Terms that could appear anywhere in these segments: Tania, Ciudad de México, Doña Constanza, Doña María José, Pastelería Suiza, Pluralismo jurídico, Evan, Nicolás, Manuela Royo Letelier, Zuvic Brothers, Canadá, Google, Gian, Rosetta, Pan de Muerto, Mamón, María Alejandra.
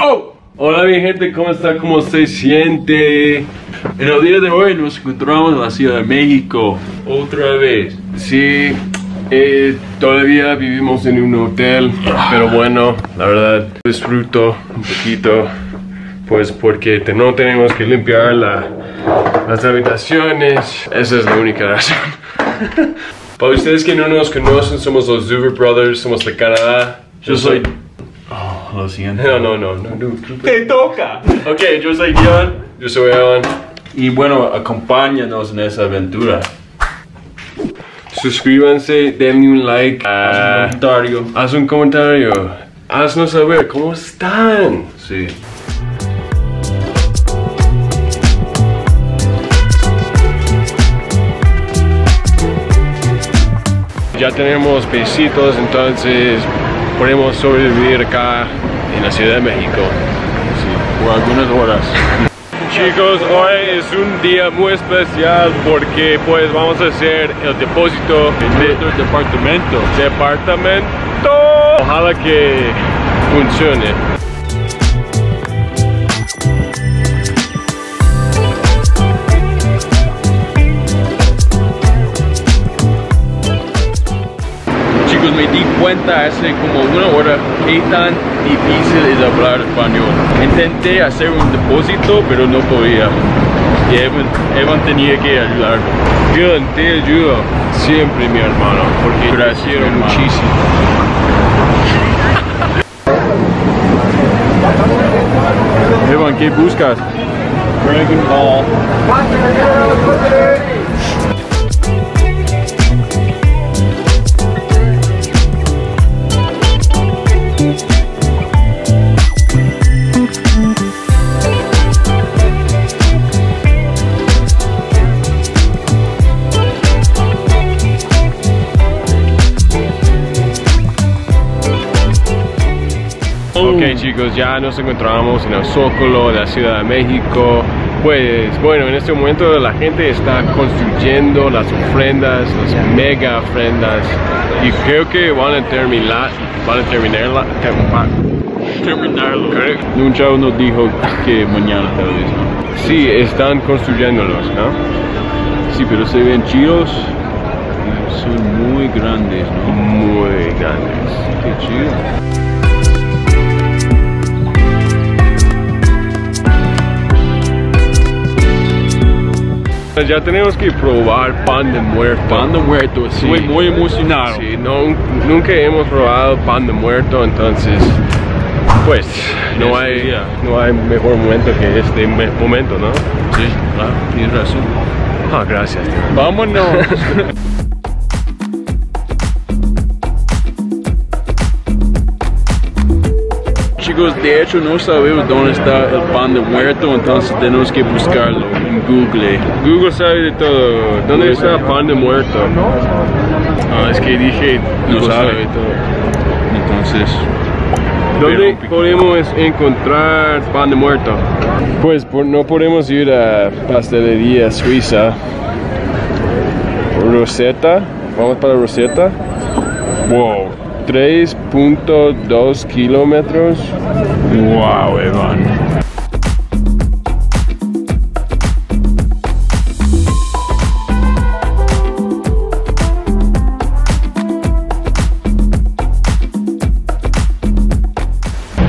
¡Oh! Hola mi gente, ¿cómo está? ¿Cómo se siente? En el día de hoy nos encontramos en la Ciudad de México otra vez. Sí, todavía vivimos en un hotel, pero bueno, la verdad disfruto un poquito, pues porque no tenemos que limpiar las habitaciones. Esa es la única razón. Para ustedes que no nos conocen, somos los Zuvic Brothers, somos de Canadá. Yo soy... Oh, lo siento. No. ¡Te toca! Ok, yo soy Gian. Yo soy Evan. Y bueno, acompáñanos en esa aventura. Suscríbanse, denle un like. Haz un comentario. Haznos saber cómo están. Sí. Ya tenemos besitos, entonces podemos sobrevivir acá en la Ciudad de México, sí, por algunas horas. Chicos, hoy es un día muy especial porque pues vamos a hacer el depósito de nuestro departamento. Ojalá que funcione. Me di cuenta hace como una hora que tan difícil es hablar español. Intenté hacer un depósito pero no podía y Evan tenía que ayudarme. Yo te ayudo siempre, mi hermano, porque gracias muchísimo. Evan, ¿qué buscas? Dragon Ball. Ok chicos, ya nos encontramos en el Zócalo de la Ciudad de México. Pues bueno, en este momento la gente está construyendo las ofrendas, las mega ofrendas. Y creo que van a terminarlo. Un chavo nos dijo que mañana tal vez, ¿no? Sí, están construyéndolos, ¿no? Sí, pero se ven chidos. Son muy grandes, ¿no? Muy grandes. Qué chido. Ya tenemos que probar pan de muerto. Pan de muerto, sí. Estoy muy emocionado. Sí, nunca hemos probado pan de muerto, entonces pues no hay mejor momento que este momento, ¿no? Sí, claro, tienes razón. Ah, gracias. Vámonos. Chicos, de hecho no sabemos dónde está el pan de muerto, entonces tenemos que buscarlo en Google. Google sabe de todo. ¿Dónde está el pan de muerto? Ah, es que dije no sabe de todo. Entonces, ¿dónde podemos encontrar pan de muerto? Pues no podemos ir a Pastelería Suiza. Rosetta. Vamos para Rosetta. Wow. 3.2 kilómetros. Wow, Evan.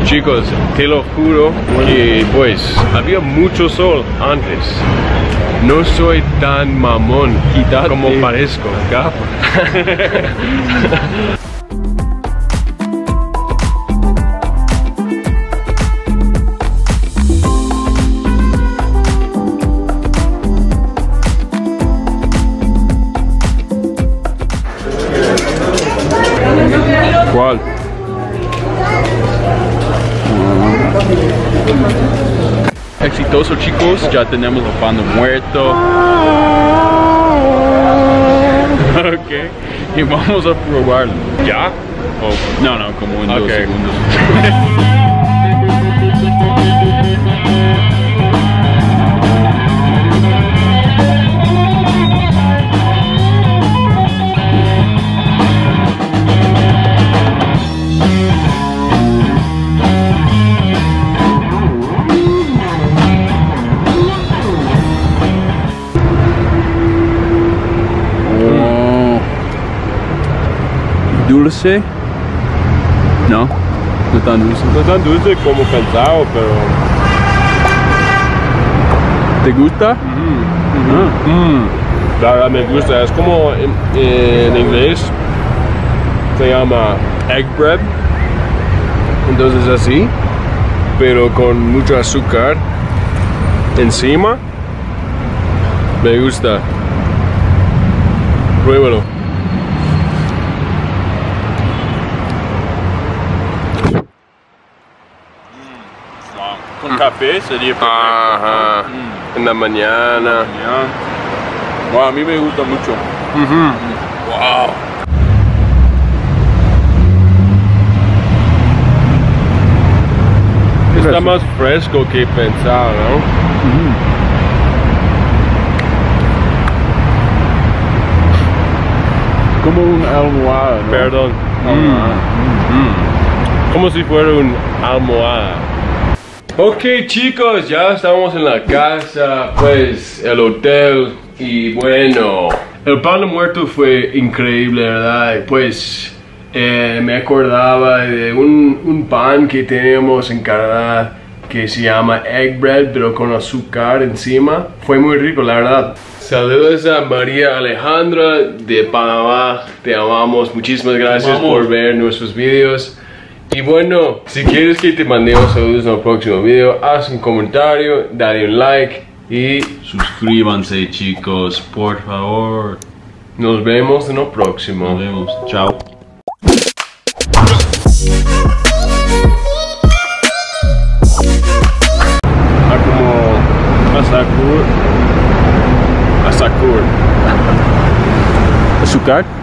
Chicos, te lo juro que pues había mucho sol antes. No soy tan mamón como parezco. ¿Cuál? Exitoso chicos, ya tenemos el pan de muerto. Ok, y vamos a probarlo. ¿Ya? Oh, no, como en 2 segundos. dulce. No, no tan dulce. No tan dulce como pensado, pero... ¿Te gusta? Mm. Mm. Mm. La verdad me gusta. Es como en inglés se llama egg bread. Entonces así, pero con mucho azúcar encima. Me gusta. Pruébalo. Con café sería perfecto. Ajá. En la mañana. Wow, a mí me gusta mucho. Wow. Está más fresco que pensaba, ¿no? Como un almohada, ¿no? Perdón. Almohada. Como si fuera un almohada. Ok, chicos, ya estamos en la casa, pues el hotel. Y bueno, el Pan de Muerto fue increíble, ¿verdad? Pues me acordaba de un pan que tenemos en Canadá que se llama egg bread, pero con azúcar encima. Fue muy rico, la verdad. Saludos a María Alejandra de Panamá. Te amamos. Muchísimas gracias por ver nuestros videos. Y bueno, si quieres que te mandemos saludos en el próximo video, haz un comentario, dale un like y suscríbanse, chicos, por favor. Nos vemos en el próximo. Nos vemos. Chao. Azúcar.